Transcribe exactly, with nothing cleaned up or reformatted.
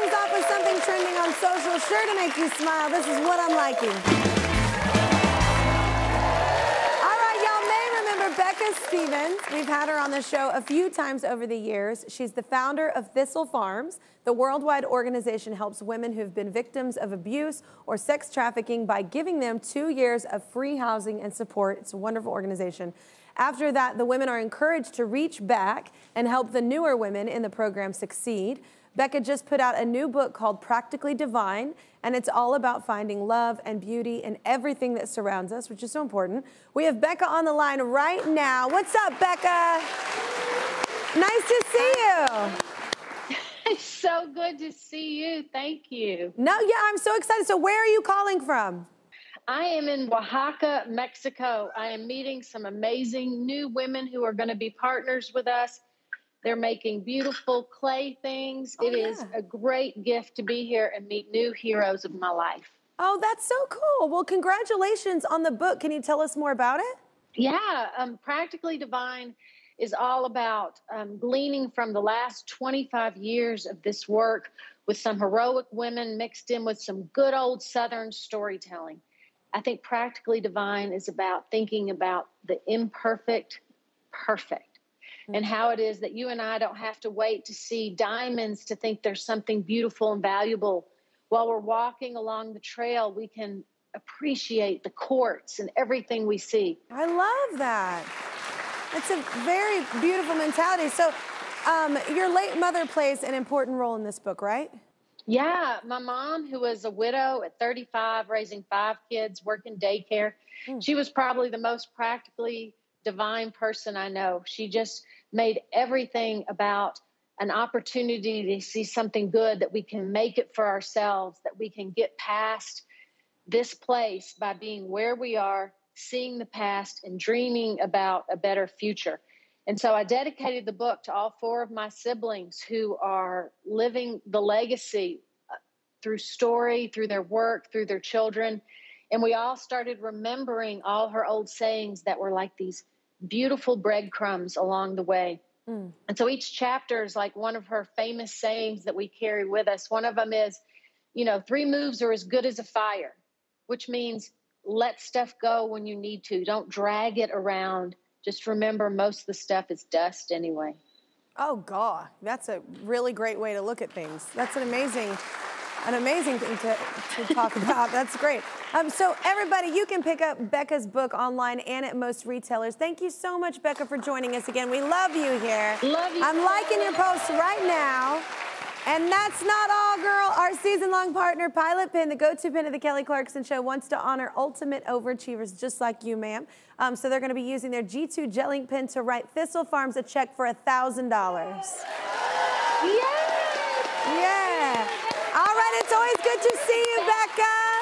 things off with something trending on social, sure to make you smile. This is what I'm liking. Becca Stevens, we've had her on the show a few times over the years. She's the founder of Thistle Farms. The worldwide organization helps women who've been victims of abuse or sex trafficking by giving them two years of free housing and support. It's a wonderful organization. After that, the women are encouraged to reach back and help the newer women in the program succeed. Becca just put out a new book called Practically Divine, and it's all about finding love and beauty in everything that surrounds us, which is so important. We have Becca on the line right now. What's up, Becca? Nice to see you. It's so good to see you. Thank you. No, yeah, I'm so excited. So where are you calling from? I am in Oaxaca, Mexico. I am meeting some amazing new women who are going to be partners with us. They're making beautiful clay things. Oh, it yeah. is a great gift to be here and meet new heroes of my life. Oh, that's so cool. Well, congratulations on the book. Can you tell us more about it? Yeah, um, Practically Divine is all about um, gleaning from the last twenty-five years of this work with some heroic women mixed in with some good old Southern storytelling. I think Practically Divine is about thinking about the imperfect perfect. And how it is that you and I don't have to wait to see diamonds to think there's something beautiful and valuable. While we're walking along the trail, we can appreciate the quartz and everything we see. I love that. It's a very beautiful mentality. So um, your late mother plays an important role in this book, right? Yeah. My mom, who was a widow at thirty-five, raising five kids, working daycare, mm. she was probably the most practically divine person I know. She just made everything about an opportunity to see something good, that we can make it for ourselves, that we can get past this place by being where we are, seeing the past and dreaming about a better future. And so I dedicated the book to all four of my siblings who are living the legacy through story, through their work, through their children. And we all started remembering all her old sayings that were like these beautiful breadcrumbs along the way. Mm. And so each chapter is like one of her famous sayings that we carry with us. One of them is, you know, three moves are as good as a fire, which means let stuff go when you need to. Don't drag it around. Just remember most of the stuff is dust anyway. Oh, God, that's a really great way to look at things. That's an amazing... An amazing thing to, to talk about. That's great. Um, so everybody, you can pick up Becca's book online and at most retailers. Thank you so much, Becca, for joining us again. We love you here. Love you. I'm liking your posts right now. And that's not all, girl. Our season-long partner, Pilot Pen, the go-to pen of The Kelly Clarkson Show, wants to honor ultimate overachievers just like you, ma'am. Um, so they're going to be using their G two Gel Ink pen to write Thistle Farms a check for one thousand dollars. Yay! Yeah. It's always good to see you, Becca.